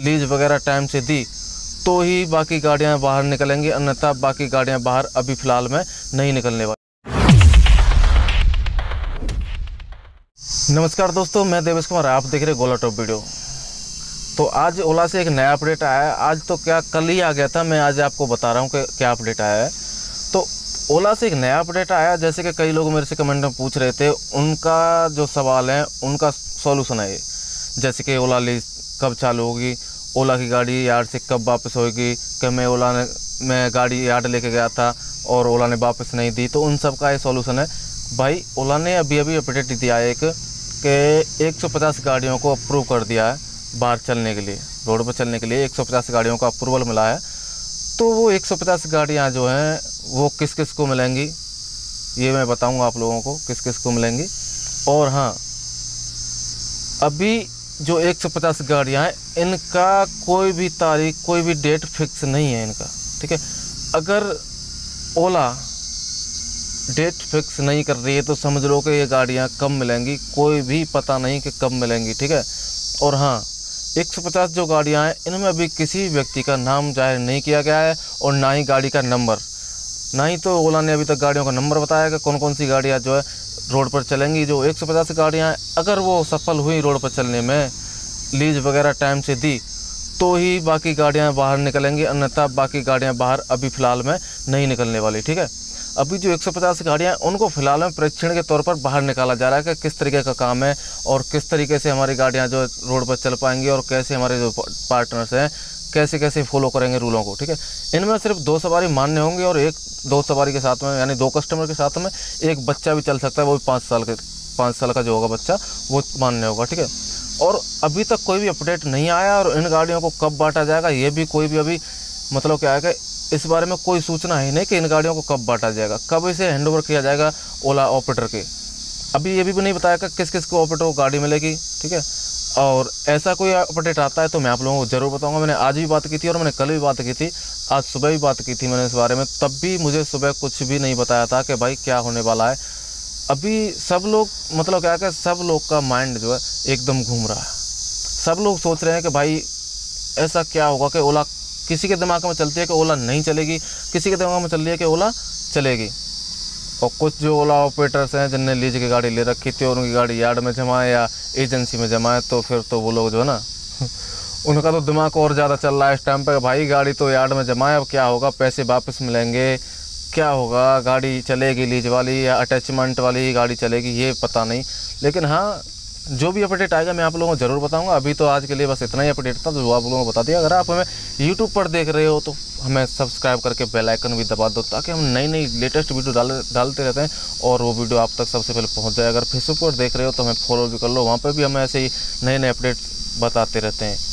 Lease वगैरह time से दी तो ही बाकी गाड़ियां बाहर निकलेंगी, अन्यथा बाकी गाड़ियां बाहर अभी फिलहाल में नहीं निकलने वाली। नमस्कार दोस्तों, मैं देवेश कुमार, आप देख रहे गोला टॉप वीडियो। तो आज ओला से एक नया अपडेट आया है। आज तो क्या कल ही आ गया था, मैं आज आपको बता रहा हूँ कि क्या अपडेट आया है। तो ओला से एक नया अपडेट आया, जैसे कि कई लोग मेरे से कमेंट में पूछ रहे थे, उनका जो सवाल है उनका सॉल्यूशन है ये। जैसे कि ओला लीज कब चालू होगी, ओला की गाड़ी यार्ड से कब वापस होगी, कि मैं ओला ने मैं गाड़ी यार्ड लेके गया था और ओला ने वापस नहीं दी। तो उन सब का ये सॉल्यूशन है। भाई ओला ने अभी अभी अपडेट दिया है कि 150 गाड़ियों को अप्रूव कर दिया है बाहर चलने के लिए, रोड पर चलने के लिए 150 गाड़ियों का अप्रूवल मिला है। तो वो 150 गाड़ियाँ जो हैं वो किस किस को मिलेंगी ये मैं बताऊँगा आप लोगों को, किस किस को मिलेंगी। और हाँ, अभी जो 150 गाड़ियाँ हैं इनका कोई भी तारीख, कोई भी डेट फिक्स नहीं है इनका, ठीक है। अगर ओला डेट फिक्स नहीं कर रही है तो समझ लो कि ये गाड़ियाँ कब मिलेंगी, कोई भी पता नहीं कि कब मिलेंगी, ठीक है। और हाँ, 150 जो गाड़ियाँ हैं इनमें अभी किसी व्यक्ति का नाम जाहिर नहीं किया गया है और ना ही गाड़ी का नंबर, ना ही तो ओला ने अभी तक गाड़ियों का नंबर बताया कि कौन कौन सी गाड़ियाँ जो है रोड पर चलेंगी। जो 150 गाड़ियाँ हैं अगर वो सफल हुई रोड पर चलने में, लीज वगैरह टाइम से दी तो ही बाकी गाड़ियाँ बाहर निकलेंगी, अन्यथा बाकी गाड़ियाँ बाहर अभी फ़िलहाल में नहीं निकलने वाली, ठीक है। अभी जो 150 गाड़ियाँ हैं उनको फ़िलहाल में परीक्षण के तौर पर बाहर निकाला जा रहा है कि किस तरीके का काम है और किस तरीके से हमारी गाड़ियाँ जो रोड पर चल पाएंगी और कैसे हमारे जो पार्टनर्स हैं कैसे कैसे फॉलो करेंगे रूलों को, ठीक है। इनमें सिर्फ 2 सवारी मान्य होंगी और एक 2 सवारी के साथ में, यानी 2 कस्टमर के साथ में एक बच्चा भी चल सकता है, वो भी 5 साल का जो होगा बच्चा वो मान्य होगा, ठीक है। और अभी तक कोई भी अपडेट नहीं आया और इन गाड़ियों को कब बांटा जाएगा ये भी कोई भी अभी मतलब क्या है इस बारे में कोई सूचना ही नहीं कि इन गाड़ियों को कब बांटा जाएगा, कब इसे हैंडओवर किया जाएगा ओला ऑपरेटर के। अभी ये भी नहीं बताया कि किस किस को ऑपरेटर को गाड़ी मिलेगी, ठीक है। और ऐसा कोई अपडेट आता है तो मैं आप लोगों को ज़रूर बताऊंगा। मैंने आज भी बात की थी और मैंने कल भी बात की थी, आज सुबह भी बात की थी मैंने इस बारे में, तब भी मुझे सुबह कुछ भी नहीं बताया था कि भाई क्या होने वाला है। अभी सब लोग मतलब क्या है सब लोग का माइंड जो है एकदम घूम रहा है। सब लोग सोच रहे हैं कि भाई ऐसा क्या होगा कि ओला, किसी के दिमाग में चलती है कि ओला नहीं चलेगी, किसी के दिमाग में चल रही है कि ओला चलेगी। और कुछ जो ओला ऑपरेटर्स हैं जिनने लीज की गाड़ी ले रखी थी और उनकी गाड़ी यार्ड में जमा है या एजेंसी में जमा है तो फिर तो वो लोग जो है ना उनका तो दिमाग और ज़्यादा चल रहा है इस टाइम पर। भाई गाड़ी तो यार्ड में जमा है, अब क्या होगा, पैसे वापस मिलेंगे, क्या होगा, गाड़ी चलेगी लीज वाली या अटैचमेंट वाली गाड़ी चलेगी ये पता नहीं। लेकिन हाँ, जो भी अपडेट आएगा मैं आप लोगों को ज़रूर बताऊंगा। अभी तो आज के लिए बस इतना ही अपडेट था जो आप लोगों को बता दिया। अगर आप हमें YouTube पर देख रहे हो तो हमें सब्सक्राइब करके बेल आइकन भी दबा दो ताकि हम नई लेटेस्ट वीडियो डालते रहते हैं और वो वीडियो आप तक सबसे पहले पहुंच जाए। अगर फेसबुक पर देख रहे हो तो हमें फॉलो भी कर लो, वहाँ पर भी हम ऐसे ही नए अपडेट बताते रहते हैं।